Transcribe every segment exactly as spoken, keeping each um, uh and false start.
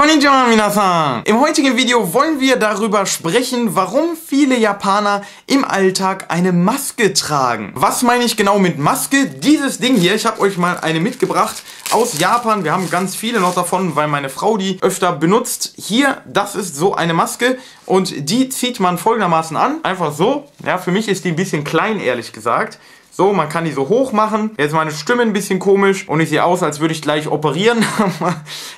Konnichiwa minasan! Im heutigen Video wollen wir darüber sprechen, warum viele Japaner im Alltag eine Maske tragen. Was meine ich genau mit Maske? Dieses Ding hier, ich habe euch mal eine mitgebracht aus Japan. Wir haben ganz viele noch davon, weil meine Frau die öfter benutzt. Hier, das ist so eine Maske und die zieht man folgendermaßen an. Einfach so. Ja, für mich ist die ein bisschen klein, ehrlich gesagt. So, man kann die so hoch machen. Jetzt meine Stimme ein bisschen komisch und ich sehe aus, als würde ich gleich operieren.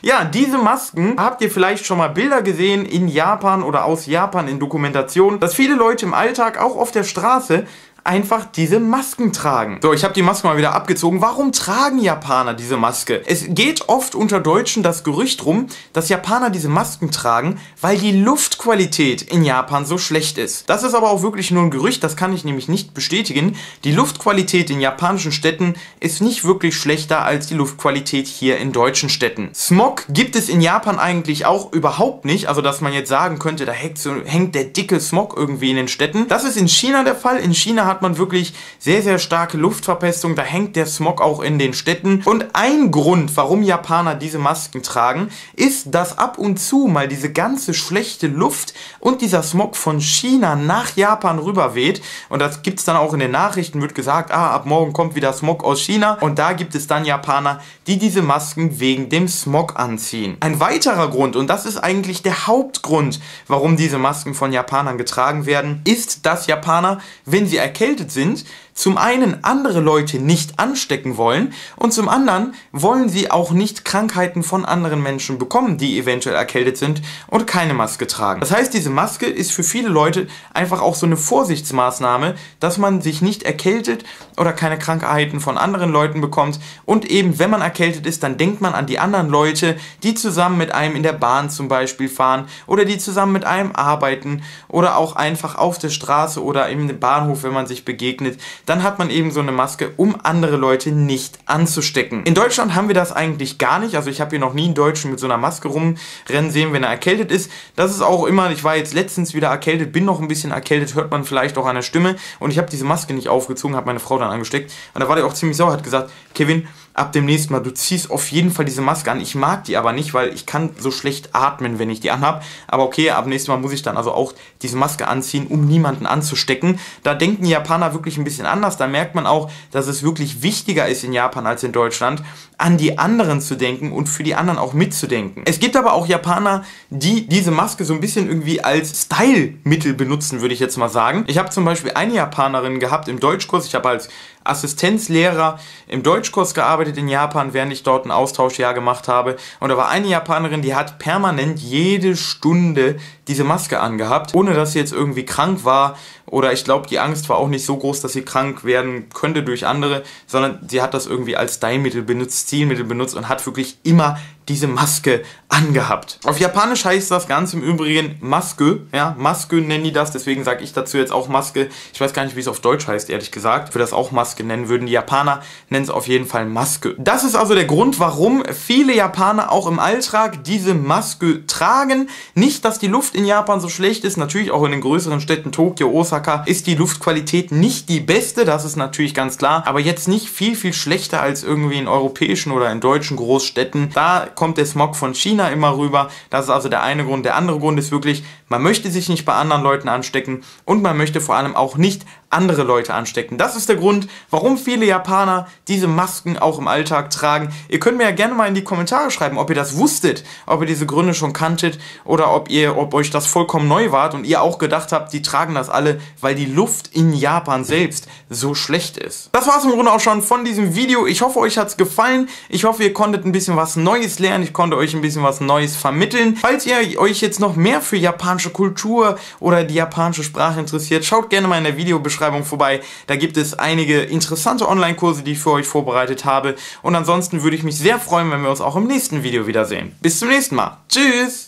Ja, diese Masken, habt ihr vielleicht schon mal Bilder gesehen in Japan oder aus Japan in Dokumentationen, dass viele Leute im Alltag, auch auf der Straße, einfach diese Masken tragen. So, ich habe die Maske mal wieder abgezogen. Warum tragen Japaner diese Maske? Es geht oft unter Deutschen das Gerücht rum, dass Japaner diese Masken tragen, weil die Luftqualität in Japan so schlecht ist. Das ist aber auch wirklich nur ein Gerücht, das kann ich nämlich nicht bestätigen. Die Luftqualität in japanischen Städten ist nicht wirklich schlechter als die Luftqualität hier in deutschen Städten. Smog gibt es in Japan eigentlich auch überhaupt nicht, also dass man jetzt sagen könnte, da hängt, so, hängt der dicke Smog irgendwie in den Städten. Das ist in China der Fall. In China hat man wirklich sehr, sehr starke Luftverpestung. Da hängt der Smog auch in den Städten. Und ein Grund, warum Japaner diese Masken tragen, ist, dass ab und zu mal diese ganze schlechte Luft und dieser Smog von China nach Japan rüberweht. Und das gibt es dann auch in den Nachrichten, wird gesagt, ah, ab morgen kommt wieder Smog aus China. Und da gibt es dann Japaner, die diese Masken wegen dem Smog anziehen. Ein weiterer Grund, und das ist eigentlich der Hauptgrund, warum diese Masken von Japanern getragen werden, ist, dass Japaner, wenn sie erkennen, sind, zum einen andere Leute nicht anstecken wollen und zum anderen wollen sie auch nicht Krankheiten von anderen Menschen bekommen, die eventuell erkältet sind und keine Maske tragen. Das heißt, diese Maske ist für viele Leute einfach auch so eine Vorsichtsmaßnahme, dass man sich nicht erkältet oder keine Krankheiten von anderen Leuten bekommt und eben, wenn man erkältet ist, dann denkt man an die anderen Leute, die zusammen mit einem in der Bahn zum Beispiel fahren oder die zusammen mit einem arbeiten oder auch einfach auf der Straße oder im Bahnhof, wenn man sich begegnet. Dann hat man eben so eine Maske, um andere Leute nicht anzustecken. In Deutschland haben wir das eigentlich gar nicht. Also ich habe hier noch nie einen Deutschen mit so einer Maske rumrennen sehen, wenn er erkältet ist. Das ist auch immer, ich war jetzt letztens wieder erkältet, bin noch ein bisschen erkältet, hört man vielleicht auch an der Stimme. Und ich habe diese Maske nicht aufgezogen, habe meine Frau dann angesteckt. Und da war die auch ziemlich sauer, hat gesagt, Kevin, ab dem nächsten Mal, du ziehst auf jeden Fall diese Maske an. Ich mag die aber nicht, weil ich kann so schlecht atmen, wenn ich die anhab. Aber okay, ab dem nächsten Mal muss ich dann also auch diese Maske anziehen, um niemanden anzustecken. Da denken die Japaner wirklich ein bisschen anders. Da merkt man auch, dass es wirklich wichtiger ist in Japan als in Deutschland, an die anderen zu denken und für die anderen auch mitzudenken. Es gibt aber auch Japaner, die diese Maske so ein bisschen irgendwie als Stylemittel benutzen, würde ich jetzt mal sagen. Ich habe zum Beispiel eine Japanerin gehabt im Deutschkurs. Ich habe als Assistenzlehrer im Deutschkurs gearbeitet in Japan, während ich dort ein Austauschjahr gemacht habe. Und da war eine Japanerin, die hat permanent jede Stunde diese Maske angehabt, ohne dass sie jetzt irgendwie krank war oder ich glaube, die Angst war auch nicht so groß, dass sie krank werden könnte durch andere, sondern sie hat das irgendwie als Stylemittel benutzt, Stilmittel benutzt und hat wirklich immer diese Maske angehabt. Auf Japanisch heißt das Ganze im Übrigen Maske, ja, Maske nennen die das, deswegen sage ich dazu jetzt auch Maske. Ich weiß gar nicht, wie es auf Deutsch heißt, ehrlich gesagt. Ich würde das auch Maske nennen, würden die Japaner nennen es auf jeden Fall Maske. Das ist also der Grund, warum viele Japaner auch im Alltag diese Maske tragen. Nicht, dass die Luft in Japan so schlecht ist, natürlich auch in den größeren Städten Tokio, Osaka ist die Luftqualität nicht die beste, das ist natürlich ganz klar, aber jetzt nicht viel, viel schlechter als irgendwie in europäischen oder in deutschen Großstädten. Da kommt der Smog von China immer rüber. Das ist also der eine Grund. Der andere Grund ist wirklich, man möchte sich nicht bei anderen Leuten anstecken und man möchte vor allem auch nicht andere Leute anstecken. Das ist der Grund, warum viele Japaner diese Masken auch im Alltag tragen. Ihr könnt mir ja gerne mal in die Kommentare schreiben, ob ihr das wusstet, ob ihr diese Gründe schon kanntet oder ob ihr, ob euch das vollkommen neu wart und ihr auch gedacht habt, die tragen das alle, weil die Luft in Japan selbst so schlecht ist. Das war es im Grunde auch schon von diesem Video. Ich hoffe, euch hat es gefallen. Ich hoffe, ihr konntet ein bisschen was Neues lernen. Ich konnte euch ein bisschen was Neues vermitteln. Falls ihr euch jetzt noch mehr für japanische Kultur oder die japanische Sprache interessiert, schaut gerne mal in der Videobeschreibung vorbei. Da gibt es einige interessante Online-Kurse, die ich für euch vorbereitet habe. Und ansonsten würde ich mich sehr freuen, wenn wir uns auch im nächsten Video wiedersehen. Bis zum nächsten Mal. Tschüss!